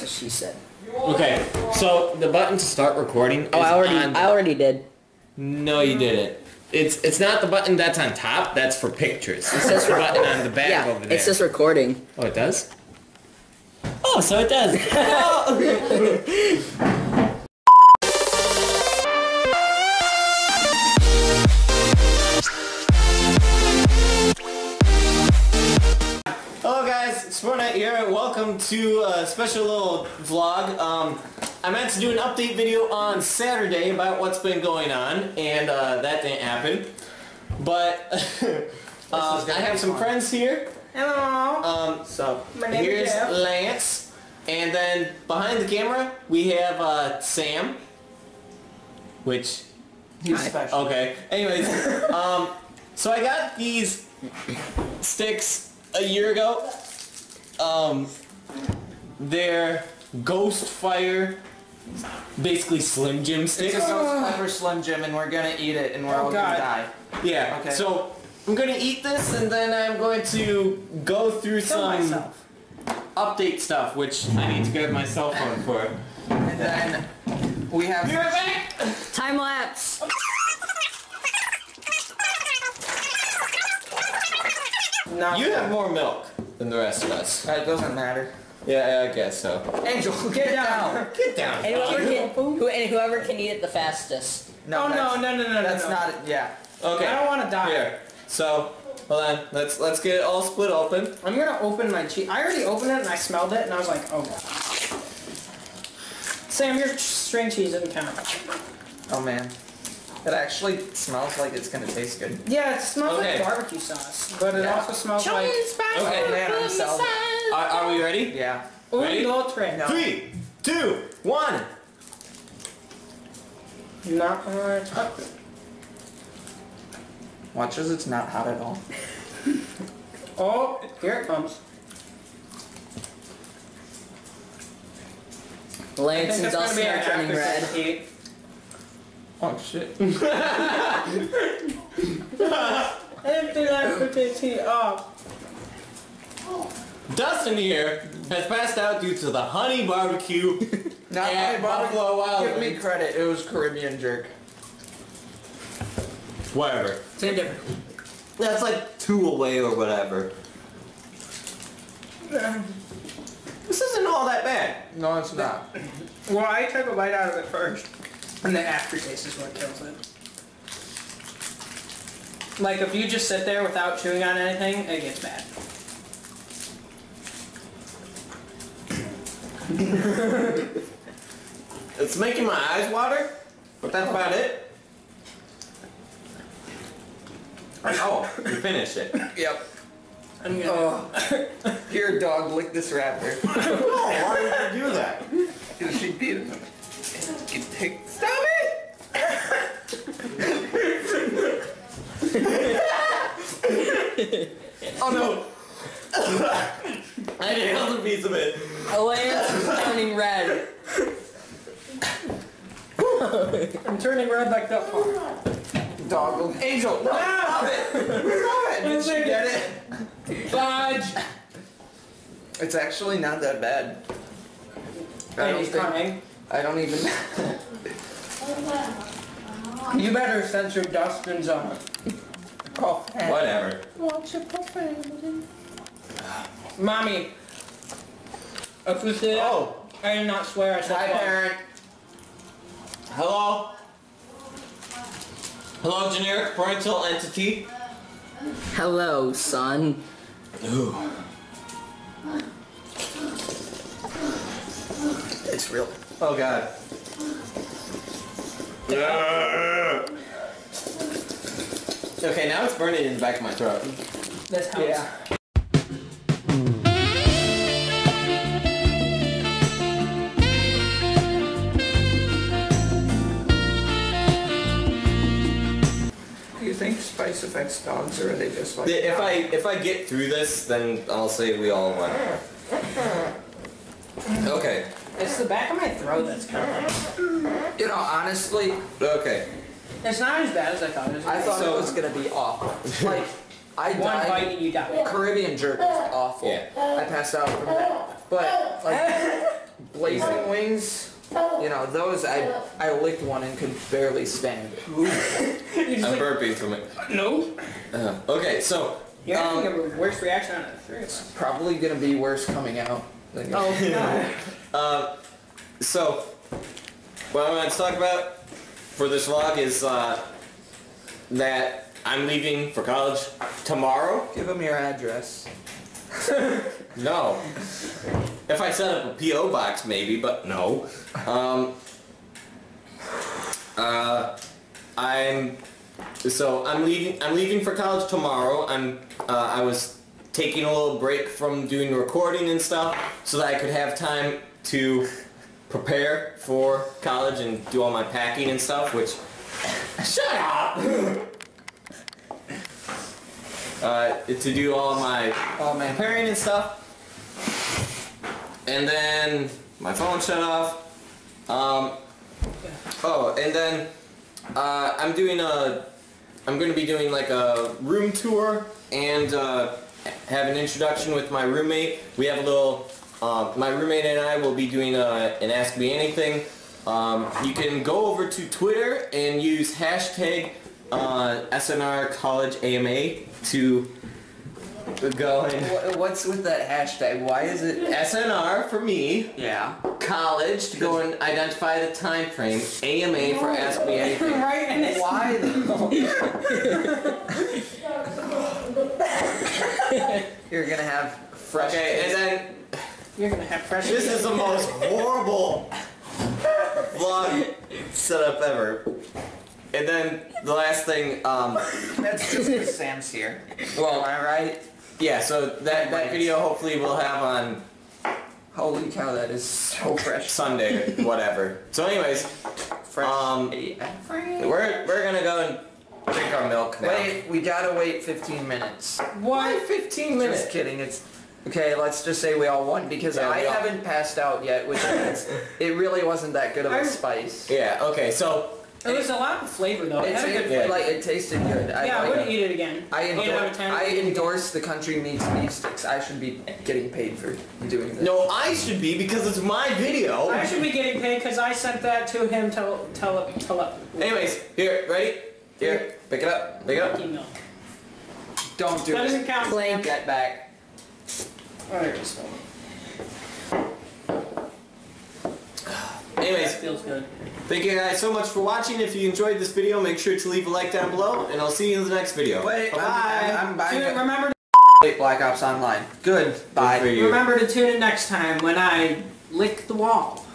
That's what she said. Okay, so the button to start recording is I already did. No, you didn't. It's not the button that's on top. That's for pictures. It says the button on the back over there. It says recording. Oh, it does? Oh, so it does. Oh. Smart here. Welcome to a special little vlog. I meant to do an update video on Saturday about what's been going on, and that didn't happen. But I have some friends here. Hello. So here's Lance, and then behind the camera we have Sam, which he's special. Okay. Anyways, so I got these sticks a year ago. They're Ghost Fire, basically Slim Jim sticks. It's a Ghost Pepper Slim Jim, and we're gonna eat it, and we're all gonna die. Yeah. Okay. So I'm gonna eat this, and then I'm going to go through some update stuff, which I need to get my cell phone for. And then we have time lapse. You have more milk than the rest of us. It doesn't matter. Yeah, I guess so. Angel, get down! Get down! And whoever can eat it the fastest. No, no. That's not it. Yeah. Okay. I don't want to die. Here. So, hold on. Let's get it all split open. I'm gonna open my cheese. I already opened it and I smelled it and I was like, oh god. Sam, your string cheese doesn't count. Oh man. It actually smells like it's gonna taste good. Yeah, it smells like barbecue sauce, but it also smells like... Okay, man, I'm sold. Are we ready? Yeah. Ready? 3, 2, 1. Not gonna touch it. Watch as it's not hot at all. Oh, here it comes. Lance and Dustin are turning red. Oh shit. Empty that potato off. Dustin here has passed out due to the honey barbecue. Not honey barbecue. Give me credit, it was Caribbean jerk. Whatever. Same difference. That's like 2 away or whatever. This isn't all that bad. No, it's not. Well, I took a bite out of it first. And the aftertaste is what kills it. Like, if you just sit there without chewing on anything, it gets bad. It's making my eyes water, but that's about it. Oh, you finished it. Yep. I'm gonna... Here, dog, lick this wrapper. Oh, why would you do that? Because she beat him. Stop it! Oh no! I held a piece of it. Lance is turning red. I'm turning red like that far. Doggle. Angel! No! Stop it! Stop it! Did you get it? Dodge! It's actually not that bad. Andy's coming. I don't even... You better censor Dustin's on it. Whatever. Watch your profanity. Mommy, if you see it, I did not swear I said hi, parent. Hello? Hello, generic parental entity. Hello, son. Ooh. It's real. Oh god. Okay, now it's burning in the back of my throat. That's how it's... Do you think spice affects dogs, or are they just like... If I get through this, then I'll say we all won. Okay. It's the back of my throat that's coming. You know, honestly... Okay. It's not as bad as I thought it was. I thought it was going to be awful. Like, I died. One bite and you died. Caribbean jerk was awful. Yeah. I passed out from that. But, like, blazing wings, you know, those I licked one and could barely stand. I'm burping from it. No. Okay, so you're having a worse reaction on it. It's probably gonna be worse coming out. Than no. So what I'm going to talk about for this vlog is that I'm leaving for college tomorrow. Give them your address. No. If I set up a P.O. box, maybe, but no. I'm leaving for college tomorrow. I was taking a little break from doing recording and stuff so that I could have time to prepare for college and do all my packing and stuff, which. Shut up. To do all my preparing and stuff, and then my phone shut off. I'm going to be doing like a room tour and have an introduction with my roommate. We have a little. My roommate and I will be doing an Ask Me Anything. You can go over to Twitter and use hashtag. SNR College AMA to go and... What's with that hashtag? Why is it... SNR for me. Yeah. College to go and identify the time frame. AMA for Ask Me Anything. Right, and why though? You're gonna have fresh... Okay, and then... You're gonna have fresh... This is the most horrible vlog setup ever. And then the last thing, that's just because Sam's here. Well, am I right? Yeah. So that video hopefully we'll have on. Holy cow, that is so fresh. Sunday, whatever. So, anyways, fresh. We're gonna go and drink our milk now. Wait, we gotta wait 15 minutes. Why 15 minutes? Just kidding. It's. Okay, let's just say we all won because yeah, I haven't passed out yet, which means it really wasn't that good of a spice. Yeah. Okay. So. It was a lot of flavor though. It had a good flavor. Like, it tasted good. I wouldn't eat it again. I endorse the Country Meats Beef Sticks. I should be getting paid for doing this. No, I should be because it's my video. I should be getting paid because I sent that to him. Tell up. Anyways, here, ready? Here, pick it up. Pick it up. Don't do it. That doesn't count. Blank that back. All right, just anyways, that feels good. Thank you guys so much for watching. If you enjoyed this video, make sure to leave a like down below, and I'll see you in the next video. Wait, bye. I'm buying it. Remember to wait Black Ops Online. Good. Bye. Remember to tune in next time when I lick the wall.